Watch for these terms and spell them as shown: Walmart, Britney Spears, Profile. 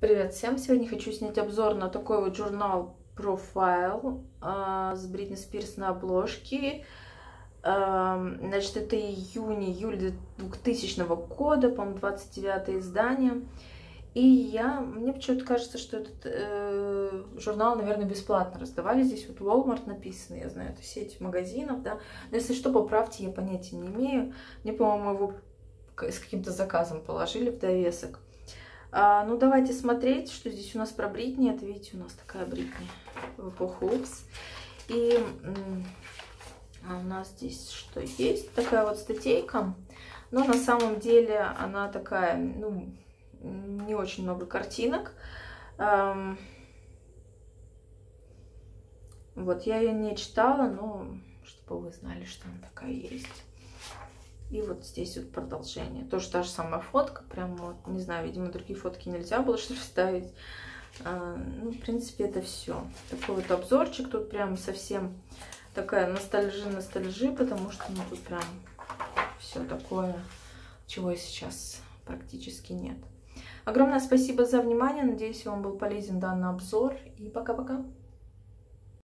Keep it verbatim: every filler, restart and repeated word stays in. Привет всем! Сегодня хочу снять обзор на такой вот журнал Profile э, с Britney Spears на обложке. Э, значит, это июнь-июль двухтысячного года, по-моему, двадцать девятое издание. И я, мне почему-то кажется, что этот э, журнал, наверное, бесплатно раздавали. Здесь вот Walmart написано, я знаю, это сеть магазинов, да. Но если что, поправьте, я понятия не имею. Мне, по-моему, его с каким-то заказом положили в довесок. А, ну, давайте смотреть, что здесь у нас про Бритни. Это, видите, у нас такая Бритни в эпоху Упс. И а у нас здесь что есть? Такая вот статейка. Но на самом деле она такая, ну, не очень много картинок. Эм, вот, я ее не читала, но чтобы вы знали, что она такая есть. И вот здесь вот продолжение. Тоже та же самая фотка. Прям вот, не знаю, видимо, другие фотки нельзя было что-то вставить. А, ну, в принципе, это все. Такой вот обзорчик. Тут прям совсем такая ностальжи-ностальжи, потому что ну, тут прям все такое, чего сейчас практически нет. Огромное спасибо за внимание. Надеюсь, вам был полезен данный обзор. И пока-пока.